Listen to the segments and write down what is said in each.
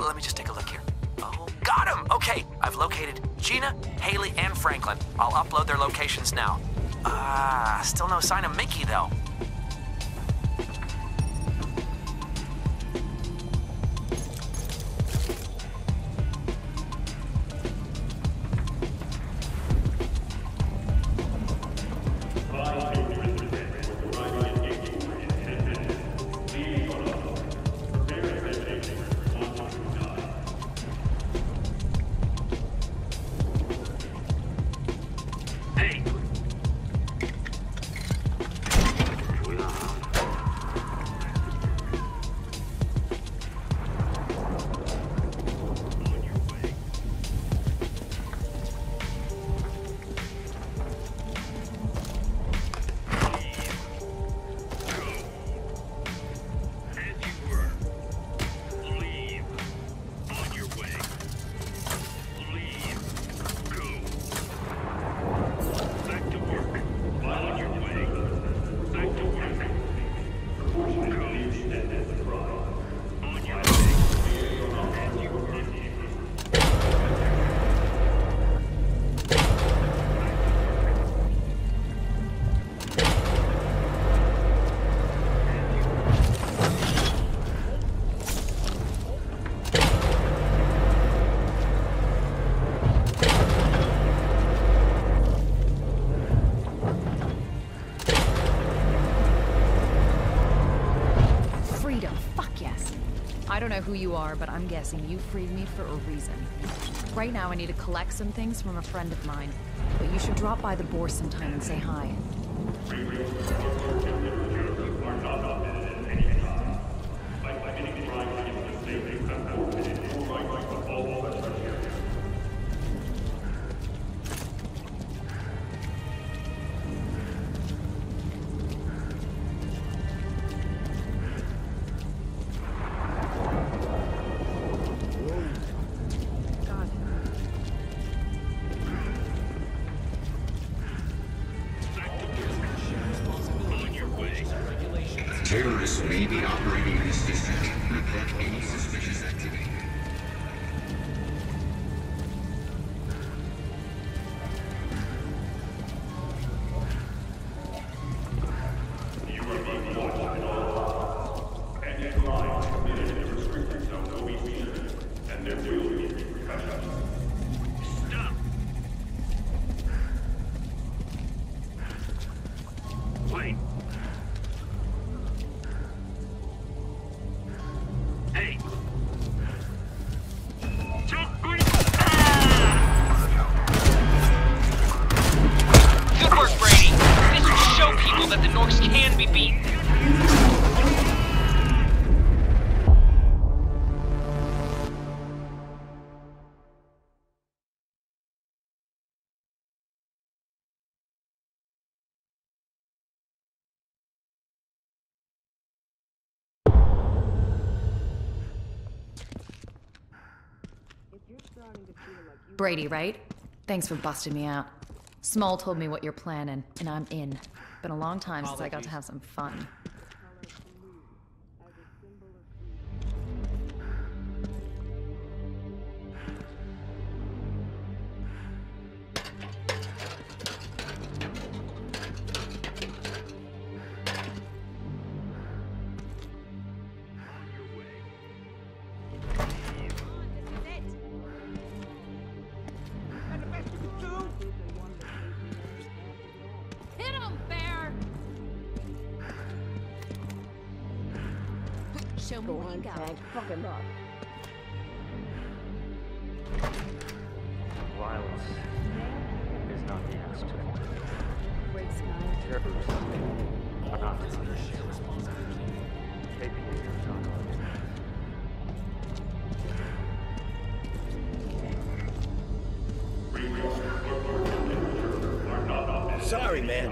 Let me just take a look here. Oh Okay, I've located Gina, Haley, and Franklin. I'll upload their locations now. Still no sign of Mickey, though. I don't know who you are, but I'm guessing you freed me for a reason. Right now I need to collect some things from a friend of mine, but you should drop by the Boar sometime and say hi. Terrorists may be operating in this district. Report any suspicious activity. Brady, right? Thanks for busting me out. Small told me what you're planning, and I'm in. Been a long time since I got to have some fun. Go on, Tag. Fuck him up. Violence is not the answer. Terrorists are not the issue. Responsibility. KPA is not on the issue. Sorry, man.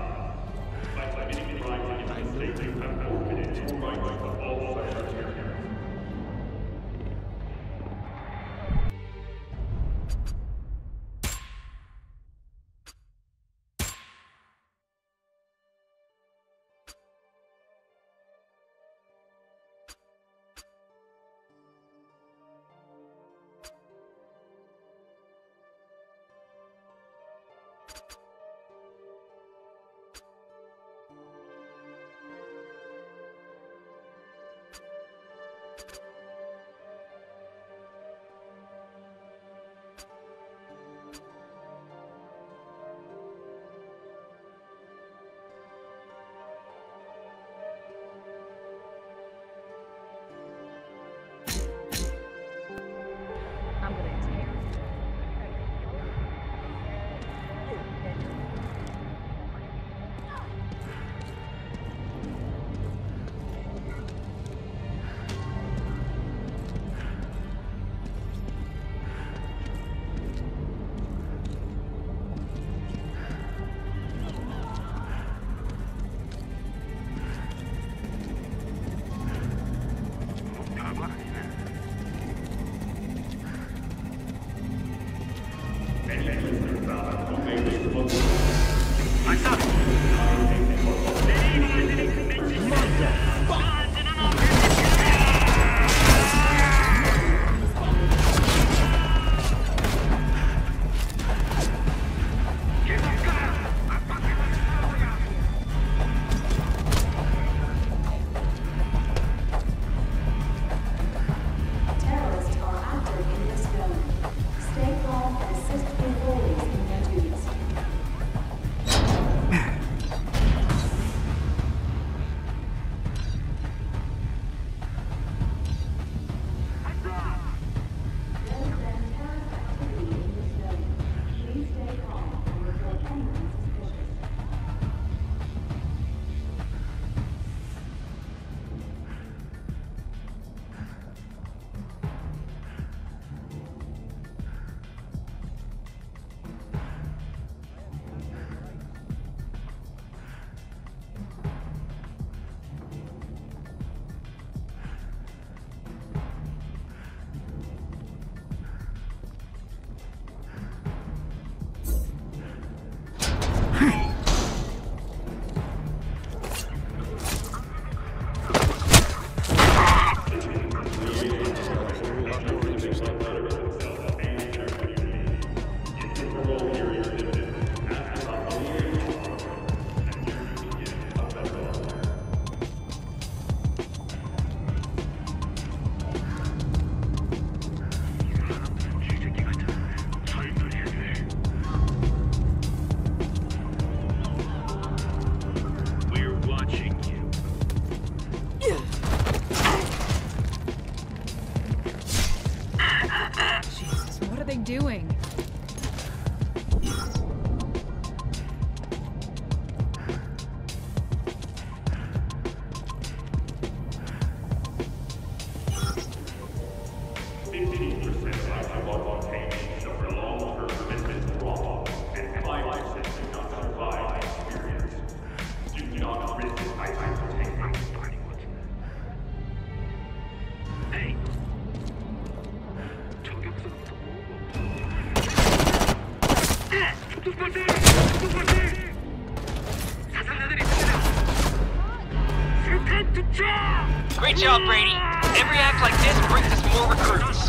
Great job, Brady. Every act like this brings us more recruits.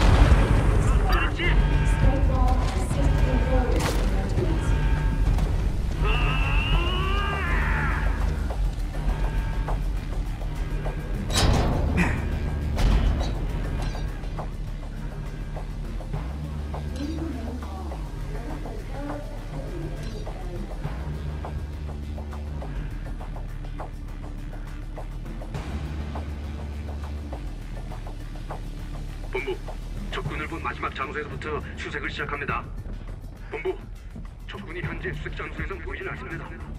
본부, 적군을 본 마지막 장소에서부터 수색을 시작합니다. 본부, 적군이 현재 수색 장소에서 보이진 않습니다.